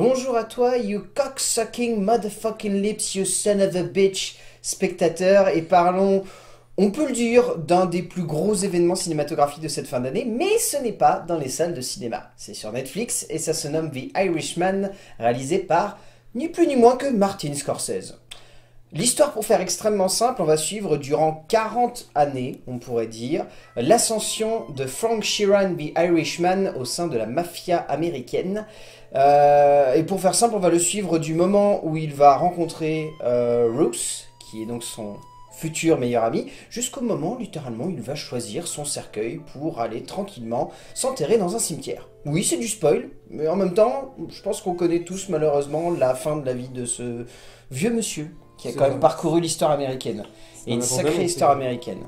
Bonjour à toi, you cock-sucking motherfucking lips, you son of a bitch, spectateur, et parlons, on peut le dire, d'un des plus gros événements cinématographiques de cette fin d'année, mais ce n'est pas dans les salles de cinéma. C'est sur Netflix, et ça se nomme The Irishman, réalisé par ni plus ni moins que Martin Scorsese. L'histoire, pour faire extrêmement simple, on va suivre durant 40 années, on pourrait dire, l'ascension de Frank Sheeran, The Irishman, au sein de la mafia américaine. Et pour faire simple, on va le suivre du moment où il va rencontrer Ruth, qui est donc son futur meilleur ami, jusqu'au moment, littéralement, où il va choisir son cercueil pour aller tranquillement s'enterrer dans un cimetière. Oui, c'est du spoil, mais en même temps, je pense qu'on connaît tous, malheureusement, la fin de la vie de ce vieux monsieur, qui a quand même parcouru l'histoire américaine. Et une sacrée histoire américaine.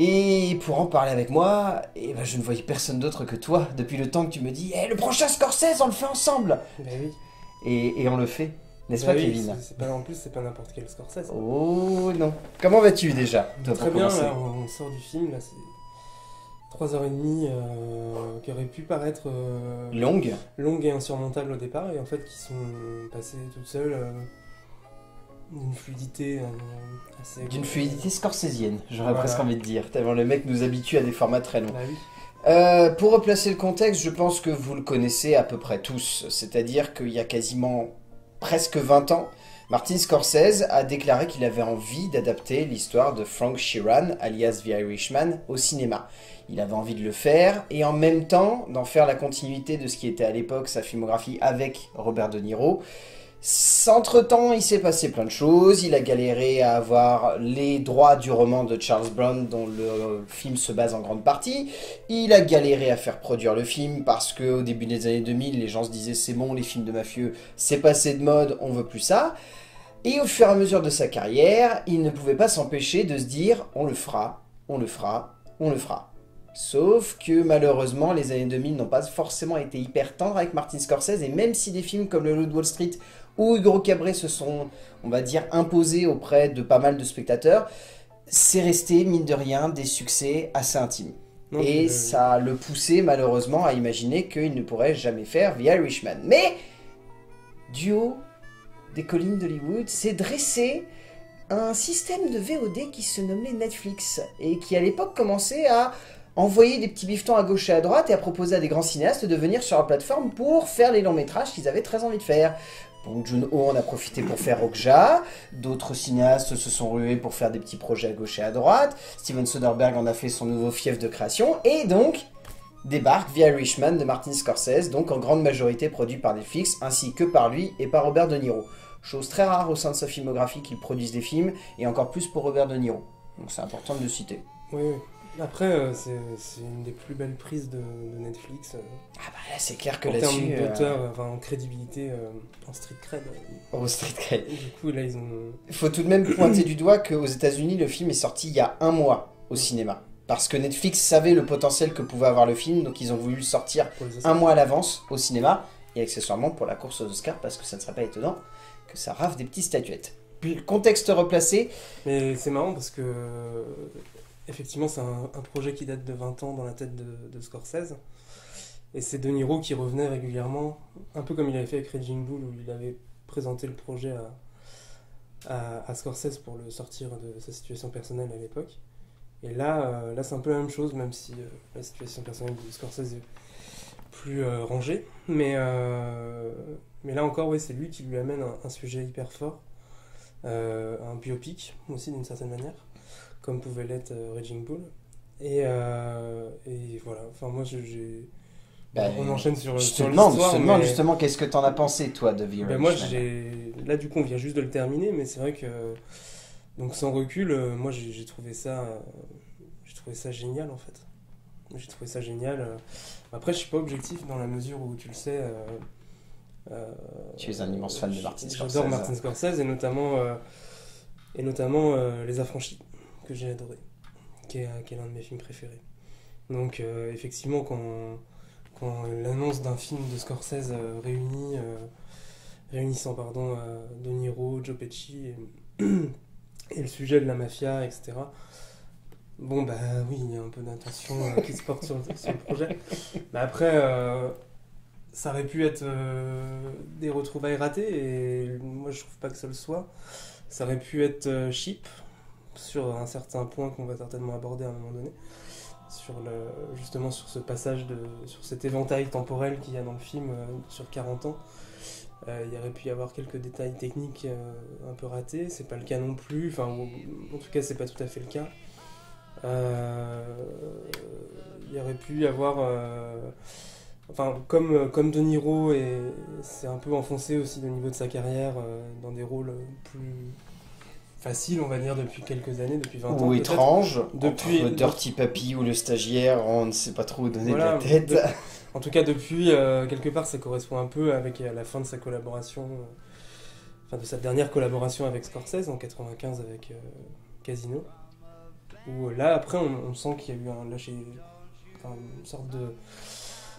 Et pour en parler avec moi, eh ben je ne voyais personne d'autre que toi depuis le temps que tu me dis hey, « le prochain Scorsese, on le fait ensemble !» Ben oui. Et on le fait, n'est-ce pas, oui, Kevin? En plus, c'est pas n'importe quel Scorsese. Oh non. Comment vas-tu déjà? Très bien, là, on sort du film, là, c'est 3h30 qui auraient pu paraître longues et insurmontables au départ, et en fait qui sont passées toutes seules. D'une fluidité assez... D'une fluidité scorsésienne, j'aurais presque envie de dire, tellement le mec nous habitue à des formats très longs. Bah oui. Pour replacer le contexte, je pense que vous le connaissez à peu près tous, c'est-à-dire qu'il y a quasiment presque 20 ans, Martin Scorsese a déclaré qu'il avait envie d'adapter l'histoire de Frank Sheeran, alias The Irishman, au cinéma. Il avait envie de le faire, et en même temps d'en faire la continuité de ce qui était à l'époque sa filmographie avec Robert De Niro. Entre-temps, il s'est passé plein de choses, il a galéré à avoir les droits du roman de Charles Brandt dont le film se base en grande partie, il a galéré à faire produire le film parce qu'au début des années 2000, les gens se disaient c'est bon, les films de mafieux, c'est passé de mode, on veut plus ça. Et au fur et à mesure de sa carrière, il ne pouvait pas s'empêcher de se dire on le fera, on le fera, on le fera. Sauf que malheureusement, les années 2000 n'ont pas forcément été hyper tendres avec Martin Scorsese, et même si des films comme Le Loup de Wall Street où Hugo Cabret se sont, on va dire, imposés auprès de pas mal de spectateurs, c'est resté, mine de rien, des succès assez intimes. Non, et ça le poussait, malheureusement, à imaginer qu'il ne pourrait jamais faire The Irishman. Mais, du haut des collines d'Hollywood, s'est dressé un système de VOD qui se nommait Netflix, et qui à l'époque commençait à envoyer des petits bifetons à gauche et à droite et à proposer à des grands cinéastes de venir sur la plateforme pour faire les longs métrages qu'ils avaient très envie de faire. Bong Joon-ho en a profité pour faire Okja, d'autres cinéastes se sont rués pour faire des petits projets à gauche et à droite, Steven Soderbergh en a fait son nouveau fief de création, et donc débarque The Irishman de Martin Scorsese, donc en grande majorité produit par Netflix, ainsi que par lui et par Robert De Niro. Chose très rare au sein de sa filmographie qu'ils produisent des films, et encore plus pour Robert De Niro. Donc c'est important de le citer. Oui, oui. Après, c'est une des plus belles prises de Netflix. Ah bah là, c'est clair que là-dessus... En termes d'auteur, enfin, en crédibilité, en street cred. En street cred. Du coup, là, ils ont... Il faut tout de même pointer du doigt qu'aux États-Unis le film est sorti il y a un mois au cinéma. Parce que Netflix savait le potentiel que pouvait avoir le film, donc ils ont voulu le sortir un mois à l'avance au cinéma, et accessoirement pour la course aux Oscars, parce que ça ne serait pas étonnant que ça rafle des petites statuettes. Puis le contexte replacé... Mais c'est marrant parce que... Effectivement, c'est un projet qui date de 20 ans dans la tête de Scorsese. Et c'est De Niro qui revenait régulièrement, un peu comme il avait fait avec Raging Bull, où il avait présenté le projet à Scorsese pour le sortir de sa situation personnelle à l'époque. Et là c'est un peu la même chose, même si la situation personnelle de Scorsese est plus rangée. Mais là encore, ouais, c'est lui qui lui amène un sujet hyper fort, un biopic aussi d'une certaine manière, comme pouvait l'être Raging Bull. Et voilà, enfin moi j'ai... Ben, on enchaîne sur l'histoire. Je te demande justement qu'est-ce que t'en as pensé toi de The Irishman. Moi j'ai... Là du coup on vient juste de le terminer, mais c'est vrai que... Donc sans recul, moi j'ai trouvé ça... J'ai trouvé ça génial en fait. J'ai trouvé ça génial. Après je suis pas objectif dans la mesure où tu le sais... tu es un immense fan de Martin Scorsese. J'adore Martin Scorsese et notamment Les Affranchis, que j'ai adoré, qui est l'un de mes films préférés. Donc effectivement, quand l'annonce d'un film de Scorsese réunissant De Niro, Joe Pesci et le sujet de la mafia, etc. Bon bah oui, il y a un peu d'attention qui se porte sur le projet. Mais après, ça aurait pu être des retrouvailles ratées, et moi je trouve pas que ça le soit. Ça aurait pu être cheap, sur un certain point qu'on va certainement aborder à un moment donné, justement sur ce passage, sur cet éventail temporel qu'il y a dans le film, sur 40 ans. Il y aurait pu y avoir quelques détails techniques un peu ratés, c'est pas le cas non plus, enfin en tout cas c'est pas tout à fait le cas. Il y aurait pu y avoir, enfin comme De Niro s'est un peu enfoncé aussi au niveau de sa carrière dans des rôles plus faciles, on va dire, depuis quelques années, depuis 20 ans. Ou étrange, depuis Dirty Papy ou Le Stagiaire, on ne sait pas trop donner voilà, de la tête. En tout cas, depuis, quelque part, ça correspond un peu avec à la fin de sa collaboration, enfin de sa dernière collaboration avec Scorsese en 1995 avec Casino. Où là, après, on sent qu'il y a eu un lâcher, enfin, une sorte de.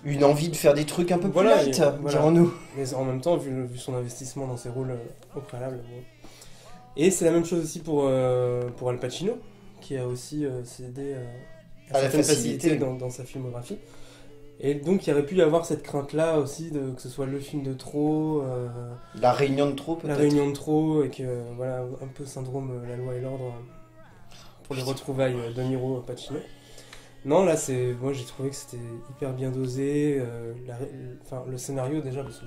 Une envie de faire des trucs un peu voilà, plus light, voilà. Dirons-nous. Mais en même temps, vu son investissement dans ses rôles au préalable. Bon. Et c'est la même chose aussi pour Al Pacino, qui a aussi cédé à la facilité dans sa filmographie. Et donc il y aurait pu y avoir cette crainte-là aussi, que ce soit le film de trop... la réunion de trop peut-être. La réunion de trop, et que voilà, un peu syndrome La Loi et l'Ordre pour les retrouvailles De Niro Pacino. Non, là c'est... Moi j'ai trouvé que c'était hyper bien dosé, le scénario déjà, parce que...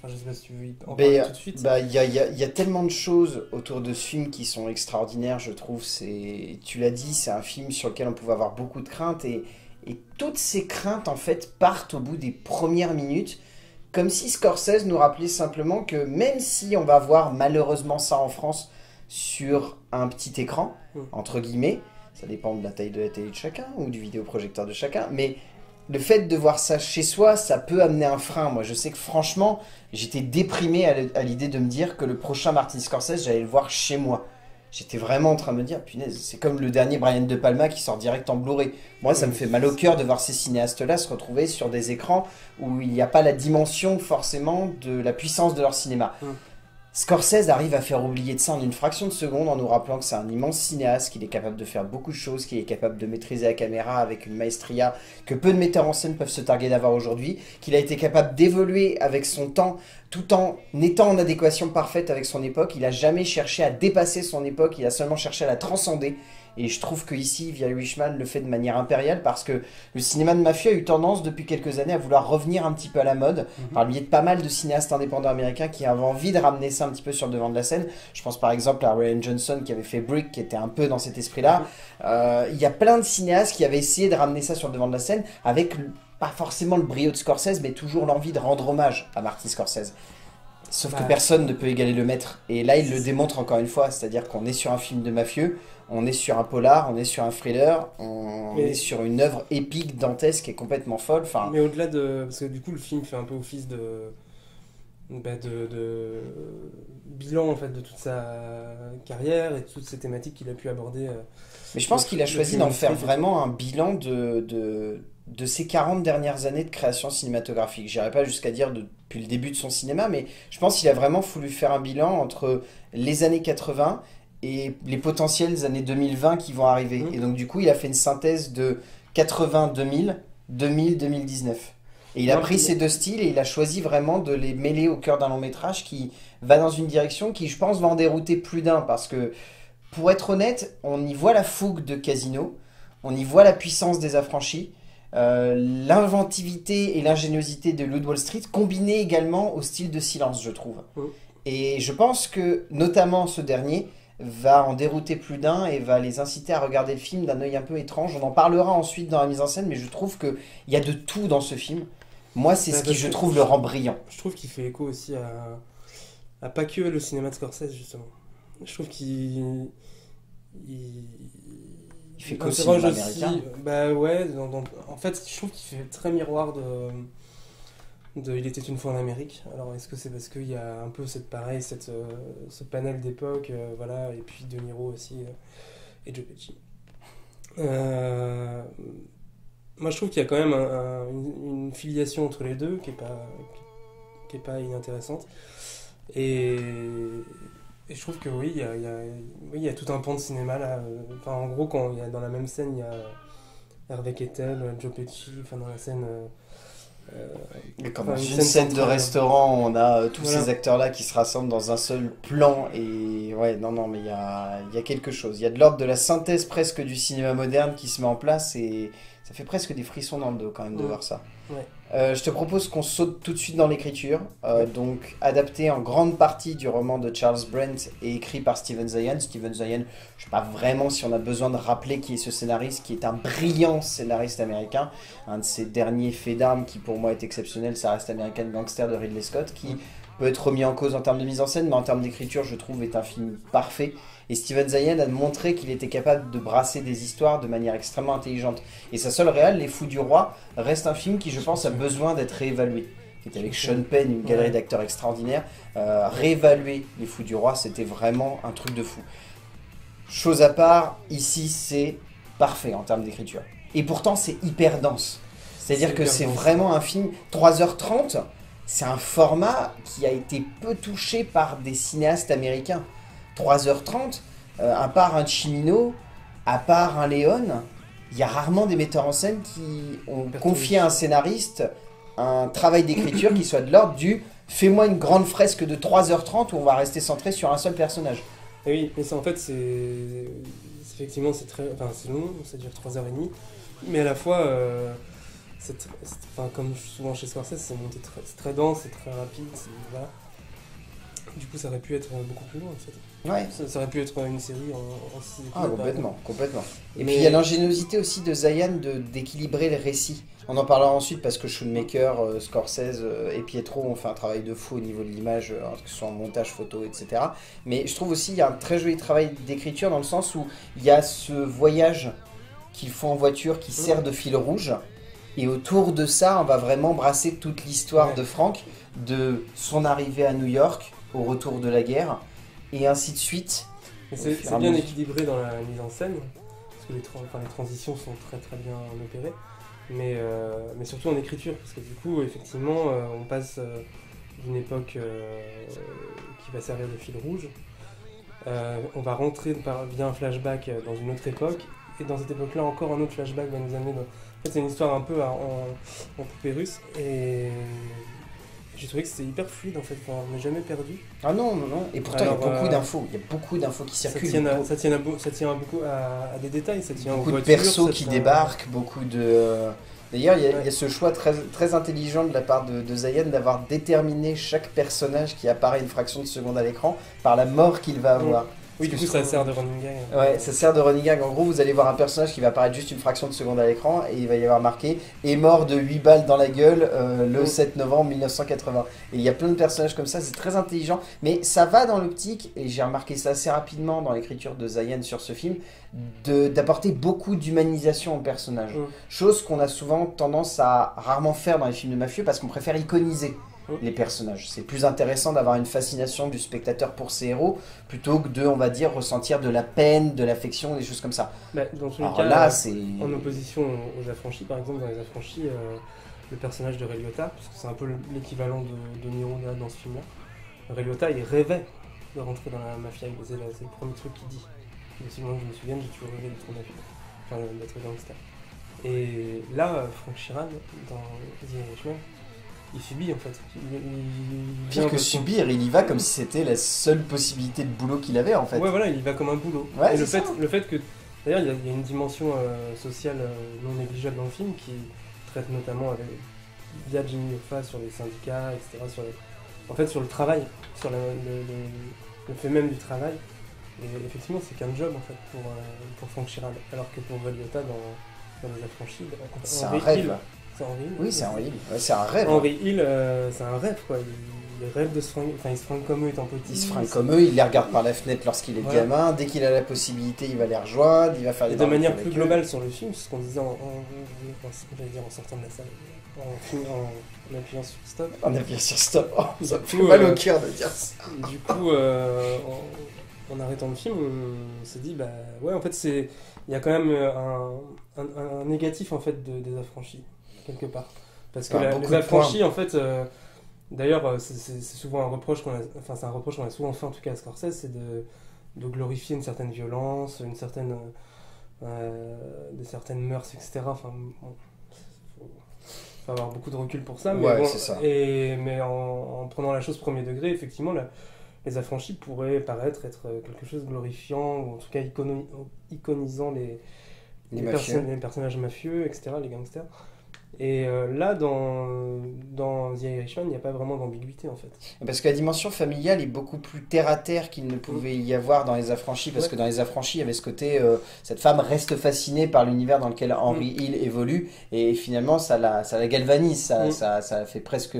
Enfin, je sais pas si tu veux en parler tout de suite. Il y a tellement de choses autour de ce film qui sont extraordinaires, je trouve. Tu l'as dit, c'est un film sur lequel on pouvait avoir beaucoup de craintes, et toutes ces craintes, en fait, partent au bout des premières minutes, comme si Scorsese nous rappelait simplement que même si on va voir malheureusement ça en France sur un petit écran, entre guillemets, ça dépend de la taille de la télé de chacun ou du vidéoprojecteur de chacun, mais le fait de voir ça chez soi, ça peut amener un frein. Moi, je sais que franchement, j'étais déprimé à l'idée de me dire que le prochain Martin Scorsese, j'allais le voir chez moi. J'étais vraiment en train de me dire, punaise, c'est comme le dernier Brian De Palma qui sort direct en Blu-ray. Moi, ça me fait mal au cœur de voir ces cinéastes-là se retrouver sur des écrans où il n'y a pas la dimension forcément de la puissance de leur cinéma. Scorsese arrive à faire oublier de ça en une fraction de seconde en nous rappelant que c'est un immense cinéaste, qu'il est capable de faire beaucoup de choses, qu'il est capable de maîtriser la caméra avec une maestria que peu de metteurs en scène peuvent se targuer d'avoir aujourd'hui, qu'il a été capable d'évoluer avec son temps tout en étant en adéquation parfaite avec son époque. Il n'a jamais cherché à dépasser son époque, il a seulement cherché à la transcender. Et je trouve qu'ici, The Irishman le fait de manière impériale, parce que le cinéma de mafia a eu tendance depuis quelques années à vouloir revenir un petit peu à la mode, par le biais de pas mal de cinéastes indépendants américains qui avaient envie de ramener ça un petit peu sur le devant de la scène. Je pense par exemple à Ray Johnson qui avait fait Brick, qui était un peu dans cet esprit-là. Il y a plein de cinéastes qui avaient essayé de ramener ça sur le devant de la scène, avec pas forcément le brio de Scorsese, mais toujours l'envie de rendre hommage à Martin Scorsese. Sauf que personne ne peut égaler le maître. Et là, il le démontre encore une fois, c'est-à-dire qu'on est sur un film de mafieux, on est sur un polar, on est sur un thriller, on est sur une œuvre épique, dantesque et complètement folle. Enfin... Mais au-delà de... Parce que du coup, le film fait un peu office de bilan en fait, de toute sa carrière et de toutes ces thématiques qu'il a pu aborder. Mais je pense qu'il a choisi d'en faire vraiment un bilan de ces 40 dernières années de création cinématographique. J'irai pas jusqu'à dire depuis le début de son cinéma, mais je pense qu'il a vraiment voulu faire un bilan entre les années 80 et les potentielles années 2020 qui vont arriver. Et donc du coup, il a fait une synthèse de 80-2000, 2000-2019. Et il a pris ces deux styles et il a choisi vraiment de les mêler au cœur d'un long métrage qui va dans une direction qui, je pense, va en dérouter plus d'un. Parce que, pour être honnête, on y voit la fougue de Casino, on y voit la puissance des Affranchis, l'inventivité et l'ingéniosité de Le Loup de Wall Street, combinées également au style de Silence, je trouve. Et je pense que, notamment ce dernier, va en dérouter plus d'un et va les inciter à regarder le film d'un œil un peu étrange. On en parlera ensuite dans la mise en scène, mais je trouve qu'il y a de tout dans ce film. Moi, c'est ce qui, je trouve, le rend brillant. Je trouve qu'il fait écho aussi à pas que le cinéma de Scorsese, justement. Je trouve qu'il... Il fait qu'au cinéma américain. Bah ouais, en fait, je trouve qu'il fait très miroir de Il était une fois en Amérique. Alors, est-ce que c'est parce qu'il y a un peu ce panel d'époque, voilà, et puis De Niro aussi, et Joe Pesci. Moi, je trouve qu'il y a quand même une filiation entre les deux qui est pas inintéressante. Et je trouve que oui, il y a tout un pan de cinéma là. Enfin, en gros, quand il y a dans la même scène, il y a Harvey Keitel, Joe Pesci, enfin dans la scène Mais comme une scène de restaurant, on a tous ces acteurs-là qui se rassemblent dans un seul plan. Et ouais, non, mais il y a quelque chose. Il y a de l'ordre de la synthèse presque du cinéma moderne qui se met en place et ça fait presque des frissons dans le dos quand même de voir ça. Ouais. Je te propose qu'on saute tout de suite dans l'écriture. Donc, adapté en grande partie du roman de Charles Brandt et écrit par Steven Zaillian. Steven Zaillian, je sais pas vraiment si on a besoin de rappeler qui est ce scénariste, qui est un brillant scénariste américain. Un de ses derniers faits d'armes qui, pour moi, est exceptionnel, ça reste American Gangster de Ridley Scott, qui peut être remis en cause en termes de mise en scène, mais en termes d'écriture, je trouve, est un film parfait. Et Steven Zaillian a montré qu'il était capable de brasser des histoires de manière extrêmement intelligente. Et sa seule réelle, Les Fous du Roi, reste un film qui, je pense, a besoin d'être réévalué. C'était avec Sean Penn, une galerie d'acteurs extraordinaires. Réévaluer Les Fous du Roi, c'était vraiment un truc de fou. Chose à part, ici, c'est parfait en termes d'écriture. Et pourtant, c'est hyper dense. C'est-à-dire que c'est vraiment un film 3h30, c'est un format qui a été peu touché par des cinéastes américains. 3h30, à part un Cimino, à part un Léon, il y a rarement des metteurs en scène qui ont confié à un scénariste un travail d'écriture qui soit de l'ordre du « fais-moi une grande fresque de 3h30 où on va rester centré sur un seul personnage ». Et oui, mais ça en fait, c'est effectivement c'est très, enfin, c'est long, ça dure 3h30, mais à la fois, comme souvent chez Scorsese, c'est monté très dense, c'est très rapide, voilà. Du coup, ça aurait pu être beaucoup plus loin, en fait. Ouais. Ça aurait pu être une série en 6 épisodes. Ah, complètement. Et puis, il y a l'ingéniosité aussi de Zaillian d'équilibrer le récit. On en parlera ensuite parce que Schoonmaker, Scorsese et Pietro ont fait un travail de fou au niveau de l'image, que ce soit en montage photo, etc. Mais je trouve aussi qu'il y a un très joli travail d'écriture dans le sens où il y a ce voyage qu'ils font en voiture qui sert de fil rouge. Et autour de ça, on va vraiment brasser toute l'histoire de Frank, de son arrivée à New York, au retour de la guerre, et ainsi de suite. C'est bien équilibré dans la mise en scène, parce que les transitions sont très bien opérées, mais surtout en écriture, parce que du coup, effectivement, on passe d'une époque qui va servir de fil rouge, on va rentrer via un flashback dans une autre époque, et dans cette époque-là, encore un autre flashback va nous amener dans... En fait, c'est une histoire un peu en poupée russe, et... J'ai trouvé que c'était hyper fluide en fait, on n'est jamais perdu. Ah non, et pourtant il y a beaucoup d'infos, qui circulent. Ça tient beaucoup à des détails, ça tient beaucoup de persos qui débarquent, beaucoup de... D'ailleurs il y a ce choix très, très intelligent de la part de Zaillian d'avoir déterminé chaque personnage qui apparaît une fraction de seconde à l'écran par la mort qu'il va avoir. Oui, du coup, ça sert de running gag. Ouais, ça sert de running gag. En gros, vous allez voir un personnage qui va apparaître juste une fraction de seconde à l'écran et il va y avoir marqué « est mort de 8 balles dans la gueule le 7 novembre 1980 ». Et il y a plein de personnages comme ça, c'est très intelligent. Mais ça va dans l'optique, et j'ai remarqué ça assez rapidement dans l'écriture de Zaillian sur ce film, d'apporter beaucoup d'humanisation au personnage. Chose qu'on a souvent tendance à rarement faire dans les films de mafieux parce qu'on préfère iconiser les personnages. C'est plus intéressant d'avoir une fascination du spectateur pour ses héros plutôt que de, on va dire, ressentir de la peine, de l'affection, des choses comme ça. Bah, dans ce cas, là, c'est... En opposition aux Affranchis, par exemple, dans Les Affranchis, le personnage de Ray Liotta, parce que c'est un peu l'équivalent de Niro dans ce film-là, Ray Liotta, il rêvait de rentrer dans la mafia, c'est le premier truc qu'il dit. Et si moi je me souviens, j'ai toujours rêvé d'être mafieux, enfin d'être gangster. Et là, Frank Sheeran, dans The Irishman, il subit en fait. Pire que subir, il y va comme si c'était la seule possibilité de boulot qu'il avait en fait. Ouais, voilà, il y va comme un boulot. Ouais, et le fait que. D'ailleurs, il y a une dimension sociale non négligeable dans le film qui traite notamment avec, via Jimmy Hoffa sur les syndicats, etc. Sur le travail, sur le fait même du travail. Et effectivement, c'est qu'un job en fait pour Frank Sheeran. Alors que pour Ray Liotta dans Les Affranchis, c'est un rêve. Henry, oui, c'est Henry Hill. Ouais, c'est un rêve. Henry Hill, c'est un rêve, quoi. Il rêve de se fringuer. Enfin, il se fringue comme eux étant petit. Il se fringue comme eux, il les regarde par la fenêtre lorsqu'il est gamin. Dès qu'il a la possibilité, il va les rejoindre, il va faire des... Et de manière plus globale sur le film, c'est ce qu'on disait en sortant de la salle, en appuyant sur stop. En appuyant sur stop. Oh, ça me fait mal au cœur de dire ça. Du coup, en arrêtant le film, on s'est dit, bah ouais, en fait, c'est... Il y a quand même un négatif, en fait, des Affranchis. Quelque part. Parce que les Affranchis, en fait, d'ailleurs, c'est souvent un reproche qu'on a, souvent fait en tout cas à Scorsese, c'est de glorifier une certaine violence, une certaine, des certaines mœurs, etc. Enfin, bon, faut avoir beaucoup de recul pour ça, mais, ouais, bon, ça. Mais en prenant la chose premier degré, effectivement, les affranchis pourraient paraître être quelque chose de glorifiant, ou en tout cas iconisant les personnages mafieux, etc., les gangsters. Et là, dans The Irishman, il n'y a pas vraiment d'ambiguïté en fait. Parce que la dimension familiale est beaucoup plus terre-à-terre qu'il ne pouvait y avoir dans Les Affranchis, parce que dans Les Affranchis, il y avait ce côté, cette femme reste fascinée par l'univers dans lequel Henry Hill évolue, et finalement ça la galvanise, ça fait presque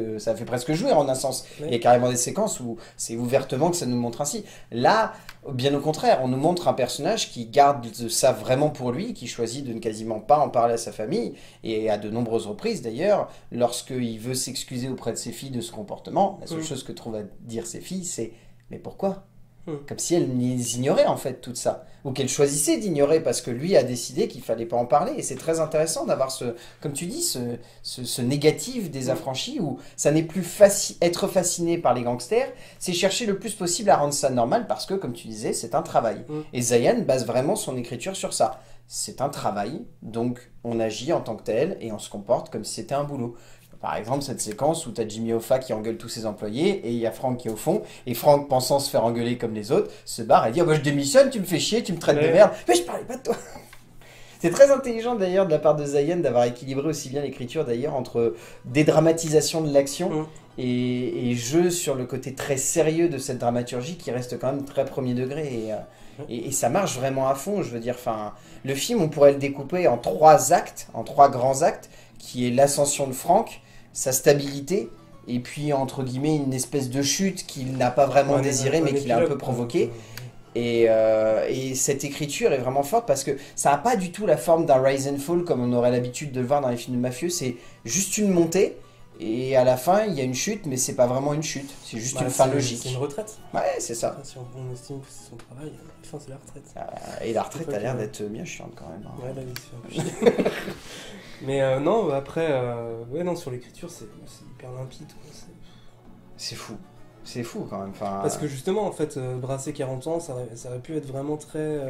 jouer en un sens. Il y a carrément des séquences où c'est ouvertement que ça nous montre ainsi. Là, bien au contraire, on nous montre un personnage qui garde ça vraiment pour lui, qui choisit de ne quasiment pas en parler à sa famille, et à de nombreuses reprises d'ailleurs, lorsqu'il veut s'excuser auprès de ses filles de ce comportement, la seule chose que trouvent à dire ses filles, c'est « mais pourquoi ?» Comme si elles ignoraient en fait tout ça, ou qu'elles choisissaient d'ignorer parce que lui a décidé qu'il ne fallait pas en parler. Et c'est très intéressant d'avoir ce, comme tu dis, ce négatif des affranchis, où ça n'est plus être fasciné par les gangsters, c'est chercher le plus possible à rendre ça normal, parce que, comme tu disais, c'est un travail. Et Zaillian base vraiment son écriture sur ça. C'est un travail, donc on agit en tant que tel et on se comporte comme si c'était un boulot. Par exemple, cette séquence où tu as Jimmy Hoffa qui engueule tous ses employés et il y a Frank qui est au fond, et Frank, pensant se faire engueuler comme les autres, se barre et dit « oh bah je démissionne, tu me fais chier, tu me traites de merde, mais je parlais pas de toi !» C'est très intelligent d'ailleurs de la part de Zaillian d'avoir équilibré aussi bien l'écriture d'ailleurs entre dédramatisation de l'action et jeu sur le côté très sérieux de cette dramaturgie qui reste quand même très premier degré. Et ça marche vraiment à fond, je veux dire, enfin, le film, on pourrait le découper en 3 actes, en 3 grands actes, qui est l'ascension de Frank, sa stabilité, et puis entre guillemets une espèce de chute qu'il n'a pas vraiment désirée, mais qu'il a un peu provoquée. Et cette écriture est vraiment forte parce que ça n'a pas du tout la forme d'un rise and fall comme on aurait l'habitude de le voir dans les films de mafieux, c'est juste une montée. Et à la fin, il y a une chute, mais c'est pas vraiment une chute, c'est juste une fin logique. C'est une retraite. Ouais, c'est ça. Si on estime que c'est son travail, la fin c'est la retraite. Et la retraite a l'air d'être bien chiante quand même. Hein. Ouais, là, il se fait un peu chiant. Mais non, après, ouais, non, sur l'écriture, c'est hyper limpide. C'est fou. C'est fou quand même. Enfin, parce que justement, en fait, brasser 40 ans, ça aurait pu être vraiment très...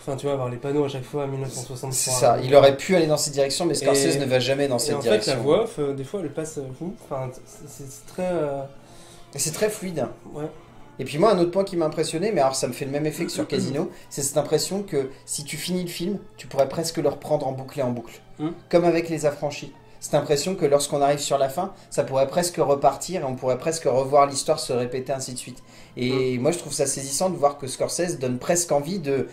Enfin, tu vois, avoir les panneaux à chaque fois à 1963. C'est ça, il aurait pu aller dans cette direction, mais Scorsese ne va jamais dans cette direction. En fait, la voix off, des fois, elle passe fou. Enfin, c'est très... C'est très fluide. Ouais. Et puis moi, un autre point qui m'a impressionné, mais alors ça me fait le même effet que sur Casino, c'est cette impression que si tu finis le film, tu pourrais presque le reprendre en boucle et en boucle. Comme avec Les Affranchis. Cette impression que lorsqu'on arrive sur la fin, ça pourrait presque repartir et on pourrait presque revoir l'histoire se répéter, ainsi de suite. Et moi, je trouve ça saisissant de voir que Scorsese donne presque envie de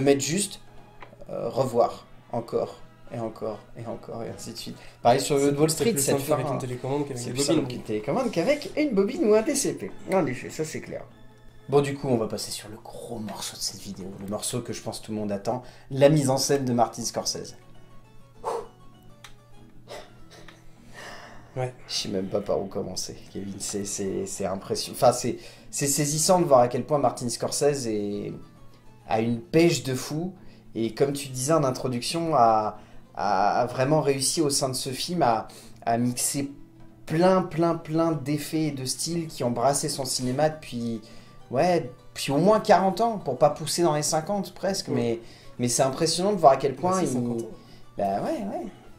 mettre juste revoir, encore, et encore, et encore, et ainsi de suite. Pareil sur le Wall Street, cette fin... C'est plus simple avec une télécommande qu'avec une bobine ou un DCP. En effet, ça c'est clair. Bon, du coup, on va passer sur le gros morceau de cette vidéo, le morceau que je pense tout le monde attend, la mise en scène de Martin Scorsese. Ouais. Je sais même pas par où commencer, Kevin, c'est impressionnant, enfin c'est saisissant de voir à quel point Martin Scorsese a une pêche de fou, et comme tu disais en introduction, a vraiment réussi au sein de ce film à mixer plein d'effets et de styles qui ont brassé son cinéma depuis, ouais, depuis au moins 40 ans, pour pas pousser dans les 50 presque, mais c'est impressionnant de voir à quel point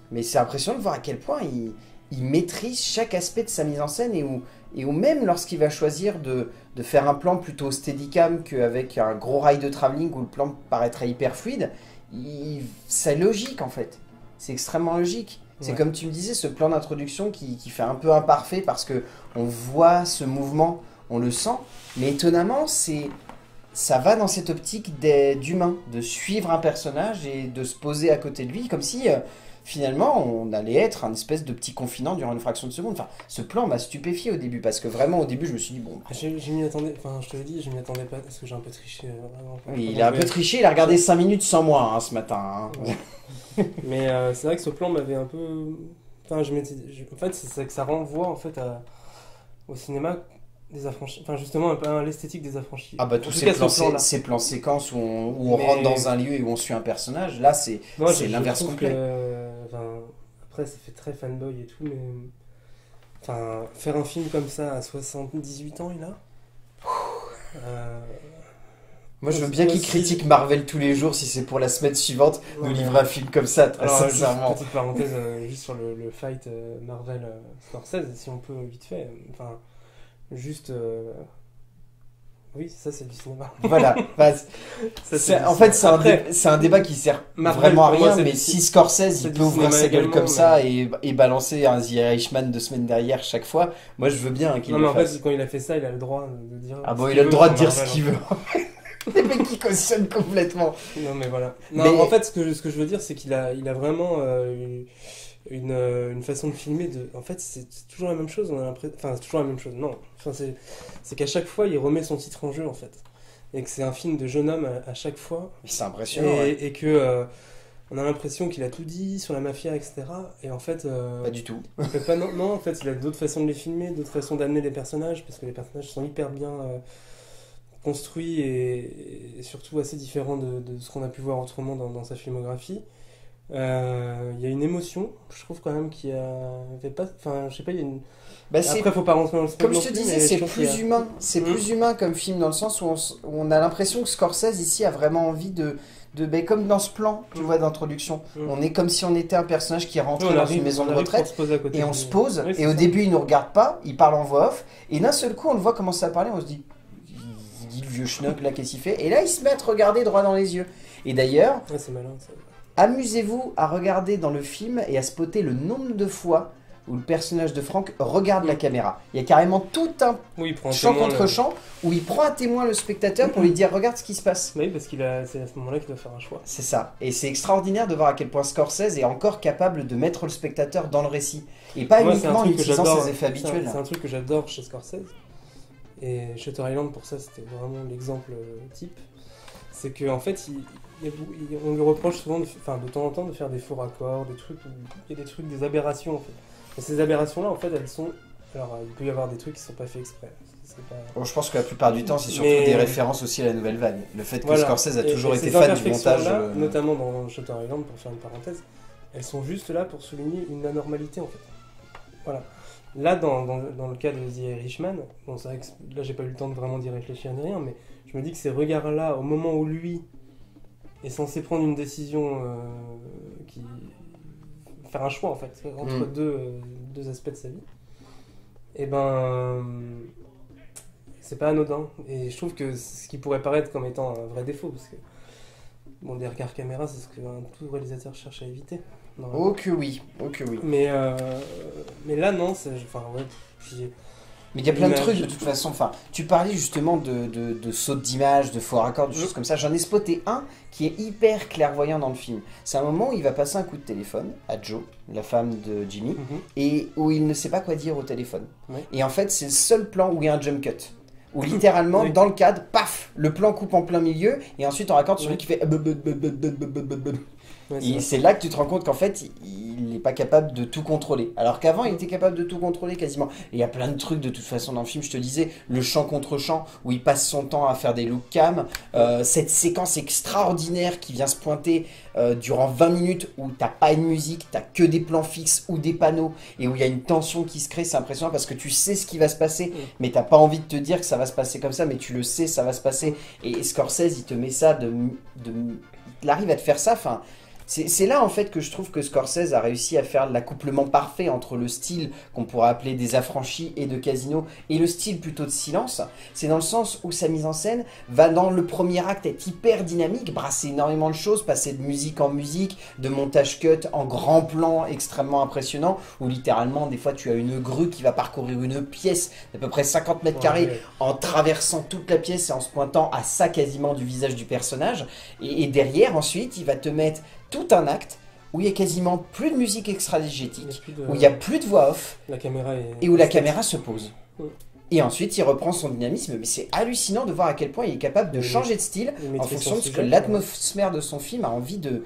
mais c'est impressionnant de voir à quel point il maîtrise chaque aspect de sa mise en scène, et où même lorsqu'il va choisir de faire un plan plutôt steadicam qu'avec un gros rail de travelling où le plan paraîtrait hyper fluide, c'est logique en fait, c'est extrêmement logique. C'est comme tu me disais, ce plan d'introduction qui fait un peu imparfait parce que on voit ce mouvement, on le sent, mais étonnamment ça va dans cette optique d'humain, de suivre un personnage et de se poser à côté de lui comme si... finalement, on allait être un espèce de petit confinant durant une fraction de seconde. Enfin, ce plan m'a stupéfié au début, parce que vraiment, au début, je me suis dit, bon... Je m'y attendais, enfin, je te l'ai dit, je m'y attendais pas, parce que j'ai un peu triché. Il a un peu triché, il a regardé 5 minutes sans moi, hein, ce matin. Hein. Ouais. Mais c'est vrai que ce plan m'avait un peu... Enfin, en fait, c'est que ça renvoie, en fait, au cinéma... Des affranchis, enfin justement l'esthétique des affranchis. Ah bah tous ces plans séquences où on rentre dans un lieu et où on suit un personnage, là c'est l'inverse complet. Enfin, après ça fait très fanboy et tout, mais enfin, faire un film comme ça à 78 ans il a Moi, je veux bien qu'ils critiquent Marvel tous les jours si c'est pour la semaine suivante nous livrer un film comme ça, très sincèrement. Petite parenthèse, juste sur le fight Marvel-Scorsese, si on peut vite fait. Enfin, juste... Oui, ça c'est du cinéma. Voilà. Bah, en fait, c'est un débat qui sert Marvel, vraiment à rien, moi, mais si Scorsese il peut ouvrir sa gueule comme ça et balancer un The Irishman 2 semaines derrière chaque fois, moi je veux bien qu'il le fasse. Non, mais en fait, quand il a fait ça, il a le droit de dire. Ah bon, il a le droit de dire ce qu'il veut. Les mecs qui cautionnent complètement. Non, mais voilà. Non, mais... En fait, ce que je veux dire, c'est qu'il a vraiment une façon de filmer de... En fait, c'est toujours la même chose, on a l'impression... Enfin, c'est toujours la même chose, non. Enfin, c'est qu'à chaque fois, il remet son titre en jeu, en fait. Et que c'est un film de jeune homme à chaque fois. C'est impressionnant, et que... on a l'impression qu'il a tout dit sur la mafia, etc. Et en fait... Pas du tout. Non, en fait, il a d'autres façons de les filmer, d'autres façons d'amener les personnages, parce que les personnages sont hyper bien... construits et surtout assez différents de ce qu'on a pu voir autrement dans sa filmographie. Il y a une émotion, je trouve quand même qu'il y avait pas, enfin je sais pas, il y a une... Bah après faut pas rentrer dans le film. Comme je te disais, c'est plus humain, c'est plus humain comme film dans le sens où on a l'impression que Scorsese ici a vraiment envie de ben, comme dans ce plan, tu vois, d'introduction, on est comme si on était un personnage qui rentre dans une maison de retraite et on se pose, oui, et au début il nous regarde pas, il parle en voix off et d'un seul coup on le voit commencer à parler, on se dit le vieux schnock là, qu'est-ce qu'il fait? Et là il se met à te regarder droit dans les yeux. Et d'ailleurs, ouais, c'est malin, ça. Amusez-vous à regarder dans le film et à spotter le nombre de fois où le personnage de Frank regarde la caméra. Il y a carrément tout un champ contre champ où il prend à témoin le spectateur pour lui dire regarde ce qui se passe. Oui, parce qu'il a... c'est à ce moment-là qu'il doit faire un choix. C'est ça. Et c'est extraordinaire de voir à quel point Scorsese est encore capable de mettre le spectateur dans le récit. Et pas uniquement en utilisant ses effets habituels. C'est un truc que j'adore chez Scorsese. Et Shutter Island, pour ça, c'était vraiment l'exemple type. C'est qu'en fait, on lui reproche souvent, de temps en temps, de faire des faux raccords, des trucs, des aberrations, en fait. Et ces aberrations-là, en fait, elles sont... Alors, il peut y avoir des trucs qui sont pas faits exprès. Pas... Bon, je pense que la plupart du temps, c'est surtout des références aussi à la nouvelle vague. Le fait que Scorsese a toujours été fan du montage... notamment dans Shutter Island, pour faire une parenthèse, elles sont juste là pour souligner une anormalité, en fait. Voilà. Là, dans le cas de The Irishman, bon, c'est vrai que là, j'ai pas eu le temps de vraiment d'y réfléchir ni rien, mais je me dis que ces regards-là, au moment où lui est censé prendre une décision, faire un choix, en fait, entre deux aspects de sa vie, et ben, c'est pas anodin. Et je trouve que ce qui pourrait paraître comme étant un vrai défaut, parce que, bon, des regards caméra, c'est ce qu'un tout réalisateur cherche à éviter. Non. Oh que oui, oh que oui. Mais là non, enfin ouais. Puis... Mais il y a plein de trucs de toute façon. Enfin, tu parlais justement de sauts d'image, de faux raccords, de choses comme ça. J'en ai spoté un qui est hyper clairvoyant dans le film. C'est un moment où il va passer un coup de téléphone à Joe, la femme de Jimmy, et où il ne sait pas quoi dire au téléphone. Ouais. Et en fait, c'est le seul plan où il y a un jump cut. Où littéralement, dans le cadre, paf, le plan coupe en plein milieu, et ensuite on raccorde celui qui fait... Ouais, et c'est là que tu te rends compte qu'en fait il n'est pas capable de tout contrôler, alors qu'avant il était capable de tout contrôler quasiment. Et il y a plein de trucs de toute façon dans le film, je te disais, le champ contre champ où il passe son temps à faire des look cam, cette séquence extraordinaire qui vient se pointer durant 20 minutes où t'as pas une musique, t'as que des plans fixes ou des panneaux et où il y a une tension qui se crée, c'est impressionnant parce que tu sais ce qui va se passer mais t'as pas envie de te dire que ça va se passer comme ça, mais tu le sais, ça va se passer. Et Scorsese il te met ça il arrive à te faire ça, enfin c'est là en fait que je trouve que Scorsese a réussi à faire l'accouplement parfait entre le style qu'on pourrait appeler des affranchis et de Casino et le style plutôt de silence. C'est dans le sens où sa mise en scène va dans le premier acte être hyper dynamique, brasser énormément de choses, passer de musique en musique, de montage cut en grand plan extrêmement impressionnant où littéralement des fois tu as une grue qui va parcourir une pièce d'à peu près 50 mètres carrés en traversant toute la pièce et en se pointant à ça quasiment du visage du personnage. Et derrière ensuite il va te mettre tout un acte où il n'y a quasiment plus de musique extra-légétique, où il n'y a plus de voix off, la caméra et où la caméra se pose. Et ensuite, il reprend son dynamisme, mais c'est hallucinant de voir à quel point il est capable de changer de style en fonction de ce que l'atmosphère de son film a envie de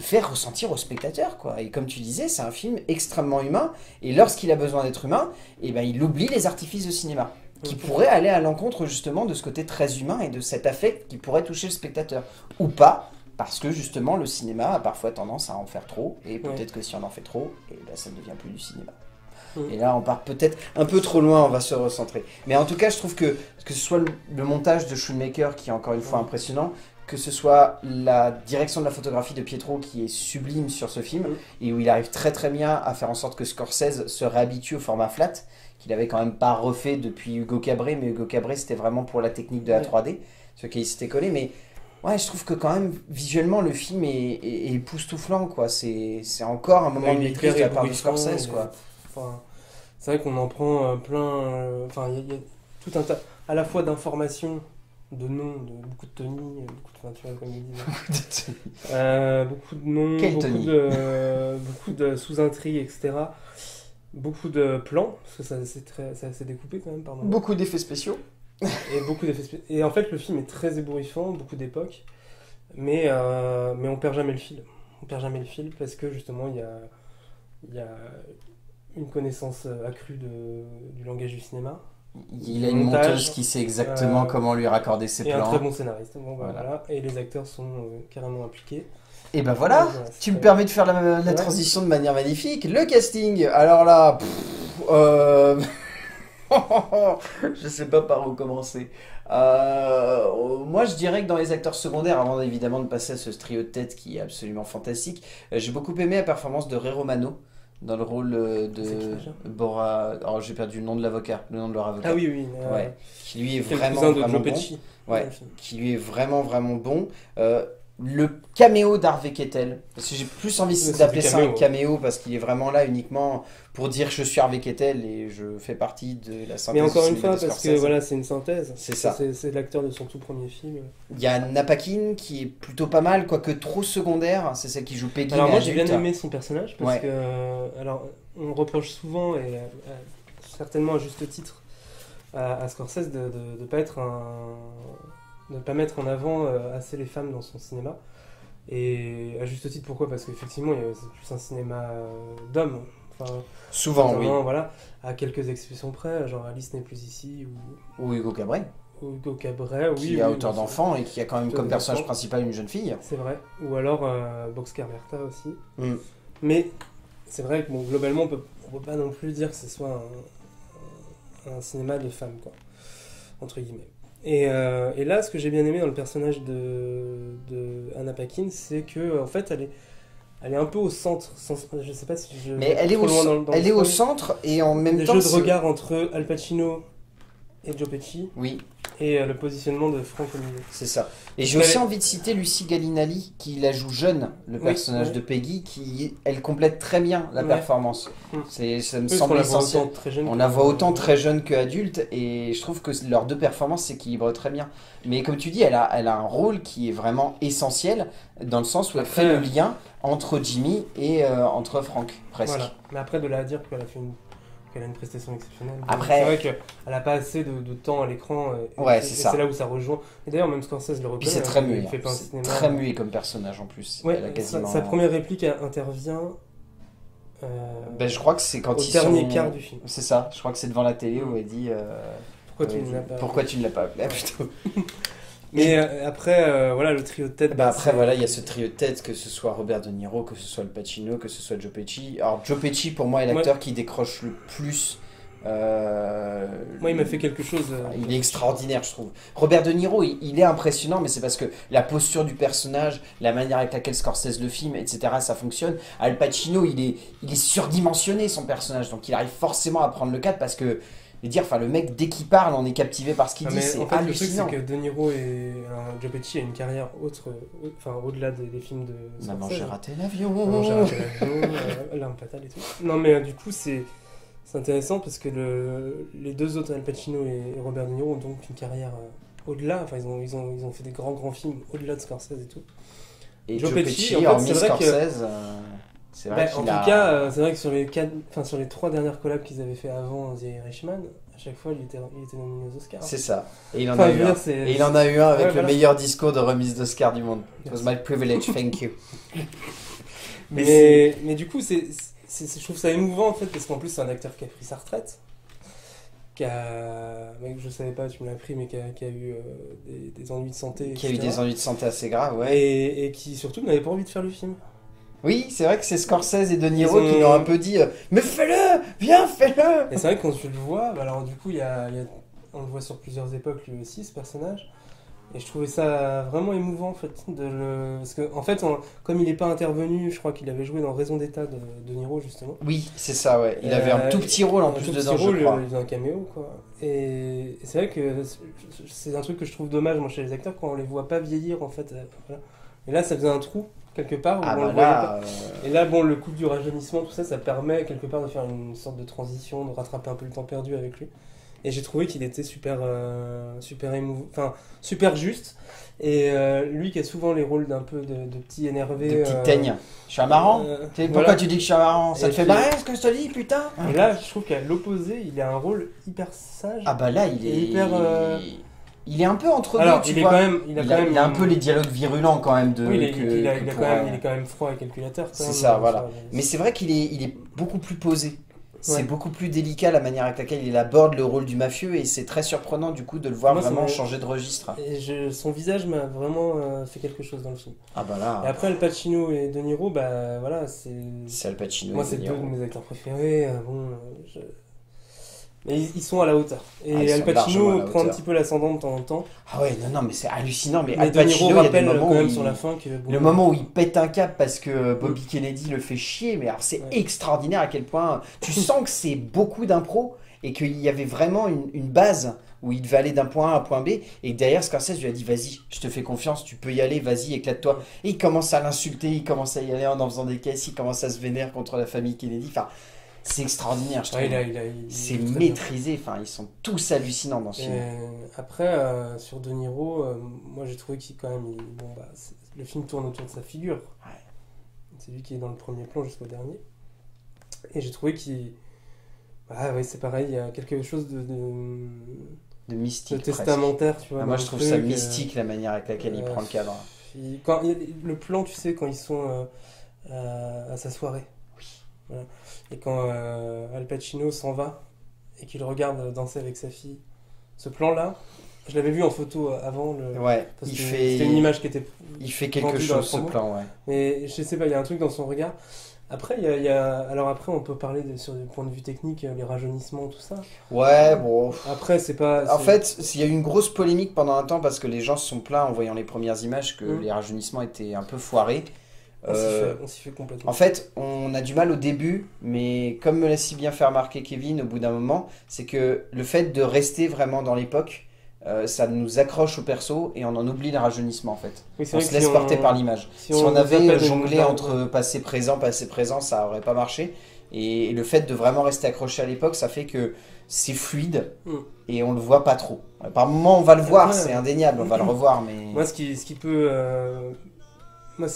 faire ressentir au spectateur, quoi. Et comme tu disais, c'est un film extrêmement humain, et lorsqu'il a besoin d'être humain, et ben, il oublie les artifices de cinéma, qui pourraient aller à l'encontre justement de ce côté très humain et de cet affect qui pourrait toucher le spectateur, ou pas. Parce que justement, le cinéma a parfois tendance à en faire trop, et peut-être que si on en fait trop, eh ben, ça ne devient plus du cinéma. Et là, on part peut-être un peu trop loin, on va se recentrer. Mais en tout cas, je trouve que ce soit le montage de Shoemaker, qui est encore une fois impressionnant, que ce soit la direction de la photographie de Pietro qui est sublime sur ce film, et où il arrive très très bien à faire en sorte que Scorsese se réhabitue au format flat, qu'il avait quand même pas refait depuis Hugo Cabret, mais Hugo Cabret c'était vraiment pour la technique de la 3D, ce qui s'était collé, mais ouais, je trouve que quand même, visuellement, le film est époustouflant, quoi. C'est encore un moment de maîtrise de la part de Scorsese, quoi. Enfin, c'est vrai qu'on en prend plein... Enfin, il y a tout un tas, à la fois d'informations, de noms, de beaucoup de Tony, beaucoup de peinture, comme il dit. Beaucoup de noms, beaucoup de sous-intrigues, etc. Beaucoup de plans, parce que c'est assez découpé quand même, pardon. Beaucoup d'effets spéciaux. Et en fait, le film est très ébouriffant, beaucoup d'époques, mais on perd jamais le fil. On perd jamais le fil parce que justement, il y a une connaissance accrue du langage du cinéma. Il a une monteuse qui sait exactement comment lui raccorder ses plans. Et un très bon scénariste. Bon, voilà. Et les acteurs sont carrément impliqués. Et ben voilà, tu me permets de faire la transition de manière magnifique. Le casting, alors là... je sais pas par où commencer. Moi je dirais que dans les acteurs secondaires, avant évidemment de passer à ce trio de tête qui est absolument fantastique, j'ai beaucoup aimé la performance de Ray Romano dans le rôle de Bora. Alors j'ai perdu le nom de l'avocat, le nom de leur avocat. Ah oui, oui. Ouais. Qui lui est vraiment bon. Ouais. Qui lui est vraiment bon. Le caméo d'Harvey Keitel, parce que j'ai plus envie d'appeler ça un caméo, parce qu'il est vraiment là uniquement pour dire je suis Harvey Keitel et je fais partie de la synthèse. Mais encore une fois, parce que voilà, c'est une synthèse. C'est ça. C'est l'acteur de son tout premier film. Il y a Anna Paquin qui est plutôt pas mal, quoique trop secondaire. C'est celle qui joue Peggy. Alors moi j'ai bien aimé son personnage, parce que alors on reproche souvent, et certainement à juste titre, à Scorsese de pas être de ne pas mettre en avant assez les femmes dans son cinéma. Et à juste titre, pourquoi? Parce qu'effectivement, c'est plus un cinéma d'hommes. Enfin, souvent, oui. Voilà, à quelques exceptions près, genre Alice n'est plus ici. Ou Hugo Cabret. Hugo Cabret, oui. Qui a auteur d'enfant et qui a quand même comme personnage principal une jeune fille. C'est vrai. Ou alors Boxcar Bertha aussi. Mm. Mais c'est vrai que bon, globalement, on peut pas non plus dire que ce soit un cinéma de femmes, quoi. Entre guillemets. Et là, ce que j'ai bien aimé dans le personnage de Anna Paquin, c'est que en fait, elle est un peu au centre. Je sais pas si je. Mais elle est au centre et en même temps. Le jeu de regard entre Al Pacino et Joe Pesci. Oui. Et le positionnement de Frank Olivier. C'est ça. Et j'ai aussi envie de citer Lucy Gallinali, qui la joue jeune, le personnage de Peggy, qui elle complète très bien la performance. Ça me semble essentiel. On la voit autant très jeune qu'adulte, et je trouve que leurs deux performances s'équilibrent très bien. Mais comme tu dis, elle a un rôle qui est vraiment essentiel, dans le sens où elle fait le lien entre Jimmy et entre Frank, presque. Voilà. Mais après, de là à dire qu'elle a fait qu'elle a une prestation exceptionnelle. Après, c'est vrai qu'elle n'a pas assez de temps à l'écran. Ouais, c'est ça. C'est là où ça rejoint. Et d'ailleurs, même Scorsese le reconnaît. C'est très muet. Il fait pas un cinéma. Très muet comme personnage en plus. Ouais, elle a quasiment... sa première réplique intervient. Je crois que c'est quand ils sont. Au dernier quart du film. C'est ça. Je crois que c'est devant la télé où elle dit. Pourquoi tu ne l'as pas appelé plutôt. Mais après, voilà, le trio de tête. Après, voilà, il y a ce trio de tête, que ce soit Robert De Niro, que ce soit Al Pacino, que ce soit Joe Pesci. Alors, Joe Pesci, pour moi, est l'acteur qui décroche le plus. Moi, il m'a fait quelque chose. Il est extraordinaire, je trouve. Robert De Niro, il est impressionnant, mais c'est parce que la posture du personnage, la manière avec laquelle Scorsese le filme, etc., ça fonctionne. Al Pacino, il est surdimensionné, son personnage, donc il arrive forcément à prendre le cadre parce que. Enfin, le mec, dès qu'il parle, on est captivé par ce qu'il dit, c'est hallucinant. Le truc, c'est que De Niro et Joe Pesci a une carrière au-delà des films de... Maman, j'ai raté l'avion. L'arme fatale et tout. Non, mais du coup, c'est intéressant parce que les deux autres, Al Pacino et Robert De Niro, ont donc une carrière au-delà. Enfin, ils ont fait des grands films au-delà de Scorsese et tout. Et Joe Pesci, en fait, c'est vrai Scorsese... En tout cas, c'est vrai que sur les trois dernières collabs qu'ils avaient fait avant The Irishman, à chaque fois il était nominé aux Oscars. C'est ça. Et il en a eu un. Et il en a eu un avec le meilleur discours de remise d'Oscar du monde. It was my privilege, thank you. mais du coup, je trouve ça émouvant en fait, parce qu'en plus c'est un acteur qui a pris sa retraite, je savais pas, tu me l'as appris, mais qui a eu des ennuis de santé. Qui a eu des ennuis de santé assez graves, ouais. Et qui surtout n'avait pas envie de faire le film. Oui, c'est vrai que c'est Scorsese et De Niro qui l'ont un peu dit mais fais-le, viens, fais-le. Et c'est vrai qu'on se le voit, alors du coup on le voit sur plusieurs époques lui aussi, ce personnage. Et je trouvais ça vraiment émouvant en fait, parce que en fait, comme il n'est pas intervenu, je crois qu'il avait joué dans Raison d'État de Niro justement. Oui, c'est ça, ouais. Il avait un tout petit rôle en plus de ça, je crois. Il faisait un caméo quoi. Et c'est vrai que c'est un truc que je trouve dommage moi chez les acteurs quand on les voit pas vieillir en fait. Voilà. Et là, ça faisait un trou quelque part où on le voyait pas. Et là, bon, le coup du rajeunissement, tout ça, ça permet quelque part de faire une sorte de transition, de rattraper un peu le temps perdu avec lui. Et j'ai trouvé qu'il était super, super émouvant, enfin super juste. Et lui qui a souvent les rôles d'un peu de petit énervé. De petit teigne. Je suis un marrant. Pourquoi voilà. Tu dis que je suis un marrant? Ça te fait marrer ce que je te dis, putain? Et là, je trouve qu'à l'opposé, il a un rôle hyper sage. Ah bah là, il est hyper. Il est un peu entre deux, tu vois. Il a un peu les dialogues virulents quand même. Il est quand même froid et calculateur. C'est ça, voilà. Mais c'est vrai qu'il est beaucoup plus posé. C'est beaucoup plus délicat la manière avec laquelle il aborde le rôle du mafieux et c'est très surprenant du coup de le voir vraiment changer de registre. Et son visage m'a vraiment fait quelque chose dans le film. Ah bah là. Et après Al Pacino et De Niro, bah voilà, c'est. C'est Al Pacino. Moi c'est deux de mes acteurs préférés. Mais ils sont à la hauteur. Et Al Pacino prend un petit peu l'ascendant de temps en temps. Ah ouais, non, mais c'est hallucinant. Mais Al Pacino, il y a des moments quand même sur la fin que... Le moment où il pète un câble parce que Bobby Kennedy le fait chier, mais alors c'est extraordinaire à quel point... Tu sens que c'est beaucoup d'impro et qu'il y avait vraiment une base où il devait aller d'un point A à un point B et derrière Scorsese lui a dit vas-y, je te fais confiance, tu peux y aller, vas-y, éclate-toi. Et il commence à l'insulter, il commence à y aller en faisant des caisses, il commence à se vénérer contre la famille Kennedy, enfin... C'est extraordinaire, je trouve. C'est maîtrisé, enfin, ils sont tous hallucinants dans ce film. Après, sur De Niro, moi j'ai trouvé qu'il quand même. Le film tourne autour de sa figure. Ouais. C'est lui qui est dans le premier plan jusqu'au dernier. Et j'ai trouvé qu'il. Ah ouais, c'est pareil, il y a quelque chose de mystique. De testamentaire, presque. Tu vois. Ah, moi je trouve ça mystique la manière avec laquelle il prend le cadre. Le plan, tu sais, quand ils sont à sa soirée. Voilà. Et quand Al Pacino s'en va et qu'il regarde danser avec sa fille, ce plan-là, je l'avais vu en photo avant. C'était une image qui était. Il fait quelque chose ce plan, ouais. Mais je sais pas, il y a un truc dans son regard. Après, alors après, on peut parler sur le point de vue technique, les rajeunissements, tout ça. Ouais, bon. Après, c'est pas. En fait, il y a eu une grosse polémique pendant un temps parce que les gens se sont plaints en voyant les premières images que les rajeunissements étaient un peu foirés. On s'y fait complètement. En fait, on a du mal au début, mais comme me l'a si bien fait remarquer Kevin, au bout d'un moment, c'est que le fait de rester vraiment dans l'époque, ça nous accroche au perso et on en oublie le rajeunissement en fait. Oui, on se laisse porter par l'image. Si on avait jonglé entre passé-présent, ça aurait pas marché. Et le fait de vraiment rester accroché à l'époque, ça fait que c'est fluide et on le voit pas trop. Par moments, on va le voir, c'est indéniable, on va le revoir. Mais... Moi, ce qui peut... Moi,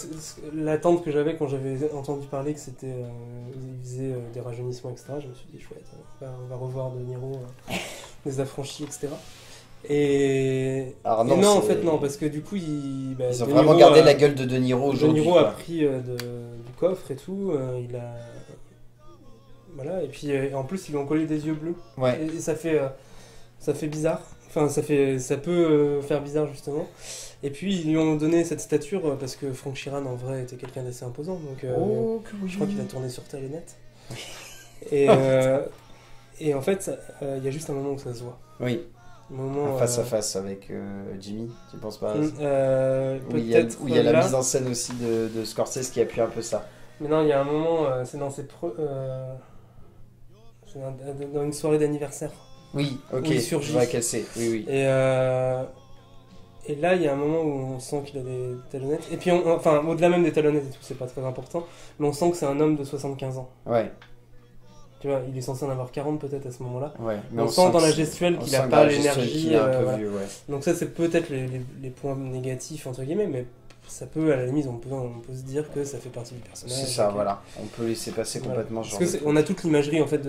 l'attente que j'avais quand j'avais entendu parler que c'était ils faisaient des rajeunissements, etc., je me suis dit chouette, on va revoir De Niro, Les Affranchis, etc. Et alors non, en fait non, parce que du coup ils ont vraiment gardé la gueule de Niro aujourd'hui. De Niro a pris du coffre et tout, il a voilà, et puis en plus ils lui ont collé des yeux bleus. Ouais. Et ça fait bizarre. Enfin, ça peut faire bizarre, justement. Et puis, ils lui ont donné cette stature parce que Frank Sheeran, en vrai, était quelqu'un d'assez imposant. Donc, je crois qu'il a tourné sur Talennet. Et en fait, il y a juste un moment où ça se voit. Oui. Moment, face à face avec Jimmy, tu penses pas à ça où il y a la mise en scène aussi de Scorsese qui appuie un peu ça. Mais non, il y a un moment, c'est dans dans une soirée d'anniversaire. Oui, ok, je vois qu'elle sait. Oui. Et là, il y a un moment où on sent qu'il a des talonnettes. Et puis, enfin, au-delà même des talonnettes et tout, c'est pas très important, mais on sent que c'est un homme de 75 ans. Ouais. Tu vois, il est censé en avoir 40 peut-être à ce moment-là. Ouais, mais on sent dans la gestuelle qu'il a pas l'énergie. Donc ça, c'est peut-être les points négatifs, entre guillemets, mais ça peut, à la limite, on peut se dire que ça fait partie du personnage. C'est ça, voilà. On peut laisser passer complètement ce genre de... Parce qu'on a toute l'imagerie, en fait,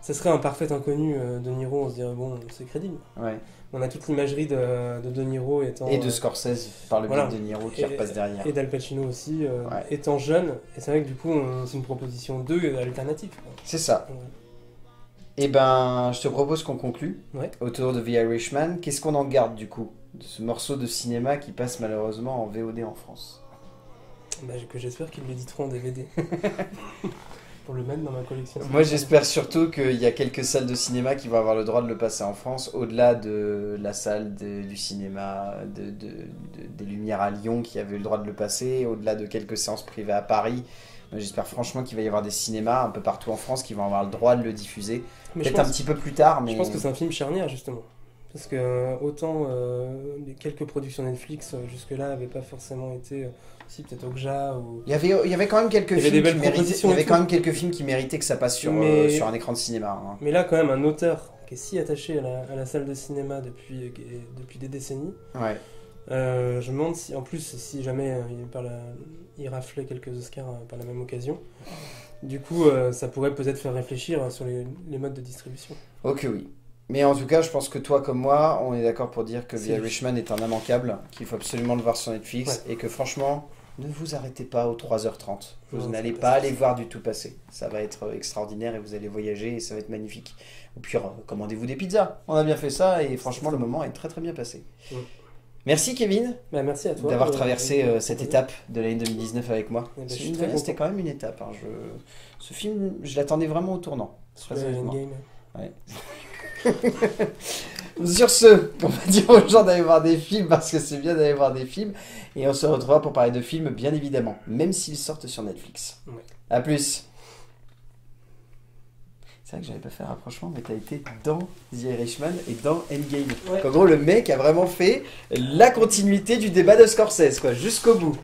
ça serait un parfait inconnu de Niro, on se dirait bon, c'est crédible. Ouais. On a toute l'imagerie de De Niro étant... Et de Scorsese, par le biais de Niro qui repasse derrière. Et d'Al Pacino aussi, étant jeune. Et c'est vrai que du coup, c'est une proposition alternative. C'est ça. Ouais. Et ben, je te propose qu'on conclue autour de The Irishman. Qu'est-ce qu'on en garde du coup de ce morceau de cinéma qui passe malheureusement en VOD en France? Bah, que j'espère qu'ils l'éditeront en DVD. Pour le mettre dans ma collection. Moi, j'espère surtout qu'il y a quelques salles de cinéma qui vont avoir le droit de le passer en France, au-delà de la salle du cinéma, des Lumières à Lyon qui avaient eu le droit de le passer, au-delà de quelques séances privées à Paris. J'espère franchement qu'il va y avoir des cinémas un peu partout en France qui vont avoir le droit de le diffuser. Peut-être un petit peu plus tard. Mais... Je pense que c'est un film charnière, justement. Parce que autant les quelques productions Netflix jusque-là n'avaient pas forcément été... Si, peut-être Okja ou... Il y avait quand même quelques films qui méritaient que ça passe sur un écran de cinéma. Hein. Mais là, quand même, un auteur qui est si attaché à la salle de cinéma depuis des décennies, ouais. Je me demande si, en plus, si jamais il raflait quelques Oscars par la même occasion. Du coup, ça pourrait peut-être faire réfléchir sur les modes de distribution. Ok, oui. Mais en tout cas, je pense que toi comme moi, on est d'accord pour dire que The Irishman est un immanquable, qu'il faut absolument le voir sur Netflix, ouais. Et que franchement, ne vous arrêtez pas aux 3h30. Vous n'allez pas aller voir du tout passer. Ça va être extraordinaire et vous allez voyager et ça va être magnifique. Ou pire, commandez-vous des pizzas. On a bien fait ça et franchement, le moment est très très bien passé. Ouais. Merci Kevin, bah, merci à toi d'avoir traversé cette étape de l'année 2019 avec moi. Bah, c'était quand même une étape. Hein. Ce film, je l'attendais vraiment au tournant. Ouais. Sur ce, on va dire aux gens d'aller voir des films parce que c'est bien d'aller voir des films et on se retrouvera pour parler de films bien évidemment, même s'ils sortent sur Netflix. Ouais. À plus. C'est vrai que j'avais pas fait un rapprochement, mais t'as été dans The Irishman et dans Endgame. Ouais. En gros, le mec a vraiment fait la continuité du débat de Scorsese, quoi, jusqu'au bout.